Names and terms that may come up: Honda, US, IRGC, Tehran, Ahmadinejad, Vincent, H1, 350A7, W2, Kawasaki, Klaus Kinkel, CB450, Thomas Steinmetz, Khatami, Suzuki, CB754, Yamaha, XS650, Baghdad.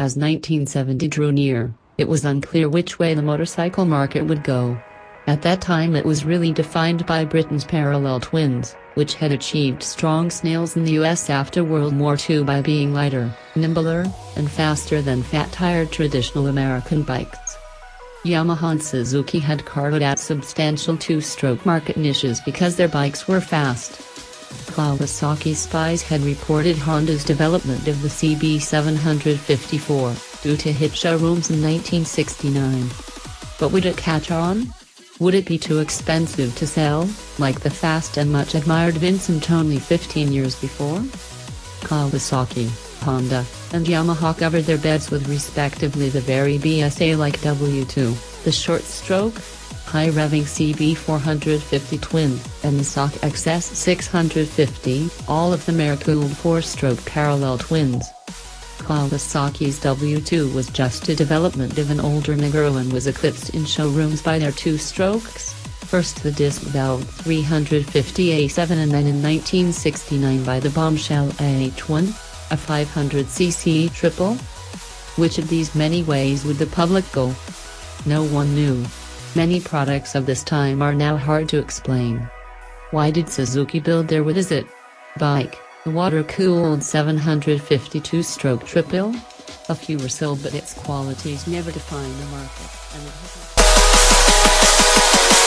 As 1970 drew near, it was unclear which way the motorcycle market would go. At that time it was really defined by Britain's parallel twins, which had achieved strong sales in the US after World War II by being lighter, nimbler, and faster than fat-tired traditional American bikes. Yamaha and Suzuki had carved out substantial two-stroke market niches because their bikes were fast. Kawasaki spies had reported Honda's development of the CB754, due to hit showrooms in 1969. But would it catch on? Would it be too expensive to sell, like the fast and much admired Vincent only 15 years before? Kawasaki, Honda, and Yamaha covered their beds with respectively the very BSA-like W2, the short-stroke, high-revving CB450 twin, and the Sock XS650, all of them air-cooled four-stroke parallel twins. Kawasaki's W2 was just a development of an older Nagoro and was eclipsed in showrooms by their two strokes, first the disc-valved 350A7 and then in 1969 by the bombshell H1, a 500cc triple. Which of these many ways would the public go? No one knew. Many products of this time are now hard to explain. Why did Suzuki build their What Is It bike? The water-cooled 752-stroke triple? A few were sold, but its qualities never defined the market, and it